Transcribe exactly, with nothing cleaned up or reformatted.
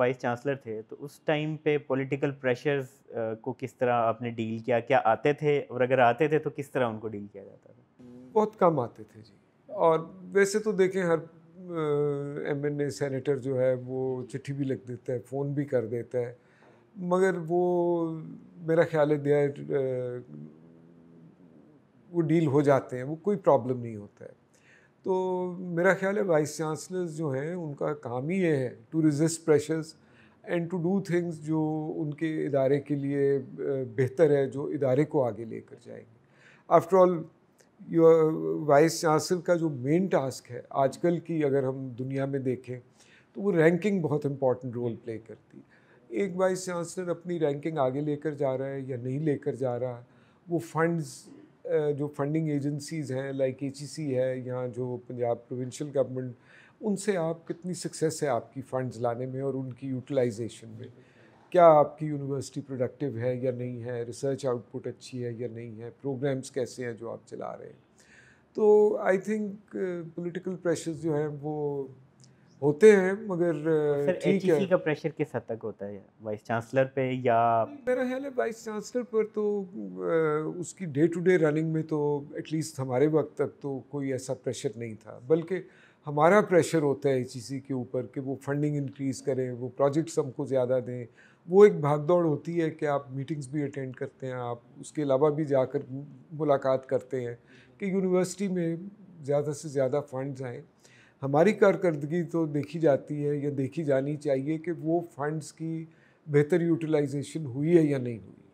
Vice chancellor थे तो उस टाइम पे पॉलिटिकल प्रेशर्स को किस तरह आपने डील किया, क्या आते थे और अगर आते थे तो किस तरह उनको डील किया जाता था? बहुत कम आते थे जी। और वैसे तो देखें हर एम एन ए सैनिटर जो है वो चिट्ठी भी लिख देता है, फ़ोन भी कर देता है, मगर वो मेरा ख्याल है दिया वो डील हो जाते हैं, वो कोई प्रॉब्लम नहीं होता है। तो मेरा ख्याल है वाइस चांसलर्स जो हैं उनका काम ही ये है to resist pressures and to do things जो उनके इदारे के लिए बेहतर है, जो इदारे को आगे लेकर जाएंगे। आफ्टर ऑल वाइस चांसलर का जो मेन टास्क है आजकल की अगर हम दुनिया में देखें तो वो रैंकिंग बहुत इम्पॉर्टेंट रोल प्ले करती है। एक वाइस चांसलर अपनी रैंकिंग आगे लेकर जा रहा है या नहीं लेकर जा रहा, वो फंड्स जो फंडिंग एजेंसीज़ हैं लाइक एच ई सी है या जो पंजाब प्रोविंशियल गवर्नमेंट, उनसे आप कितनी सक्सेस है आपकी फ़ंड्स लाने में और उनकी यूटिलाइजेशन में, क्या आपकी यूनिवर्सिटी प्रोडक्टिव है या नहीं है, रिसर्च आउटपुट अच्छी है या नहीं है, प्रोग्राम्स कैसे हैं जो आप चला रहे हैं। तो आई थिंक पॉलिटिकल प्रेशर्स जो हैं वो होते हैं, मगर ठीक है। एच ई सी का प्रेशर किस हद तक होता है वाइस चांसलर पे? या मेरा ख्याल है वाइस चांसलर पर तो उसकी डे टू डे रनिंग में तो एटलीस्ट हमारे वक्त तक तो कोई ऐसा प्रेशर नहीं था, बल्कि हमारा प्रेशर होता है एच ई सी के ऊपर कि वो फंडिंग इंक्रीज़ करें, वो प्रोजेक्ट्स हमको ज़्यादा दें। वो एक भागदौड़ होती है कि आप मीटिंग्स भी अटेंड करते हैं, आप उसके अलावा भी जाकर मुलाकात करते हैं कि यूनिवर्सिटी में ज़्यादा से ज़्यादा फंड्स आएँ। हमारी कारकर्दगी तो देखी जाती है या देखी जानी चाहिए कि वो फंड्स की बेहतर यूटिलाइजेशन हुई है या नहीं हुई।